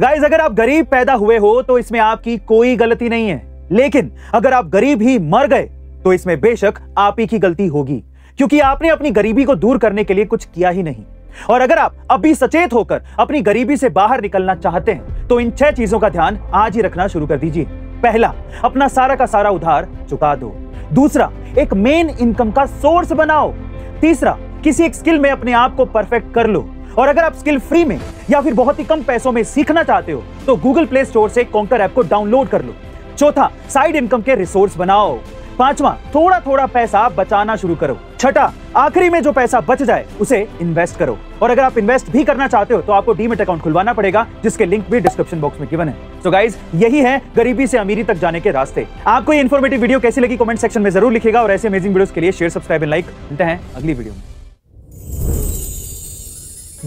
Guys, अगर आप गरीब पैदा हुए हो तो इसमें आपकी कोई गलती नहीं है, लेकिन अगर आप गरीब ही मर गए तो इसमें बेशक आप ही की गलती होगी, क्योंकि आपने अपनी गरीबी को दूर करने के लिए कुछ किया ही नहीं। और अगर आप अभी सचेत होकर अपनी गरीबी से बाहर निकलना चाहते हैं तो इन 6 चीजों का ध्यान आज ही रखना शुरू कर दीजिए। पहला, अपना सारा का सारा उधार चुका दो। दूसरा, एक मेन इनकम का सोर्स बनाओ। तीसरा, किसी एक स्किल में अपने आप को परफेक्ट कर लो। और अगर आप स्किल फ्री में या फिर बहुत ही कम पैसों में सीखना चाहते हो तो Google Play Store से काउंटर ऐप को डाउनलोड कर लो। चौथा, साइड इनकम के रिसोर्स बनाओ। पांचवा, थोड़ा थोड़ा पैसा बचाना शुरू करो। छठा, आखिरी में जो पैसा बच जाए उसे इन्वेस्ट करो। और अगर आप इन्वेस्ट भी करना चाहते हो तो आपको डीमेट अकाउंट खुलवाना पड़ेगा, जिसके लिंक भी डिस्क्रिप्शन बॉक्स में गिवन है। तो गाइस, यही है गरीबी से अमीरी तक जाने के रास्ते। आपको ये इन्फॉर्मेटिव वीडियो कैसी लगी कमेंट सेक्शन में जरूर लिखेगा, और ऐसे अमेजिंग वीडियोस के लिए शेयर, सब्सक्राइब एंड लाइक। मिलते हैं अगली वीडियो में।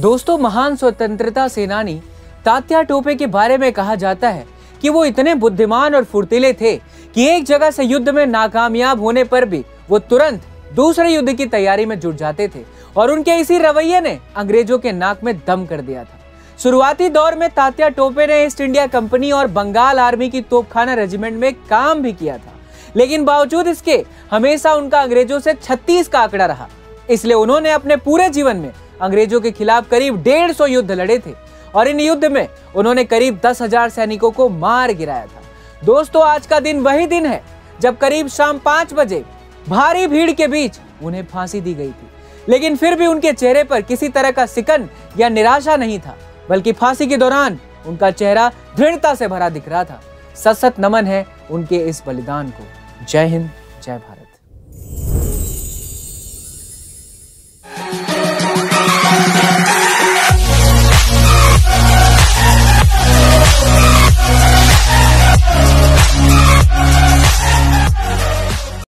दोस्तों, महान स्वतंत्रता सेनानी तात्या टोपे के बारे में कहा जाता है कि वो इतने बुद्धिमान और फुर्तीले थे कि एक जगह से युद्ध में नाकामयाब होने पर भी वो तुरंत दूसरे युद्ध की तैयारी में जुट जाते थे, और उनके इसी रवैये ने अंग्रेजों के नाक में दम कर दिया था। शुरुआती दौर में तात्या टोपे ने ईस्ट इंडिया कंपनी और बंगाल आर्मी की तोपखाना रेजिमेंट में काम भी किया था, लेकिन बावजूद इसके हमेशा उनका अंग्रेजों से 36 का आंकड़ा रहा। इसलिए उन्होंने अपने पूरे जीवन में अंग्रेजों के खिलाफ करीब 150 युद्ध लड़े थे, और इन युद्ध में उन्होंने करीब 10,000 सैनिकों को मार गिराया था। दोस्तों, आज का दिन वही दिन है जब करीब शाम 5 बजे भारी भीड़ के बीच उन्हें फांसी दी गई थी, लेकिन फिर भी उनके चेहरे पर किसी तरह का सिकन या निराशा नहीं था, बल्कि फांसी के दौरान उनका चेहरा दृढ़ता से भरा दिख रहा था। सशत नमन है उनके इस बलिदान को। जय हिंद, जय भारत।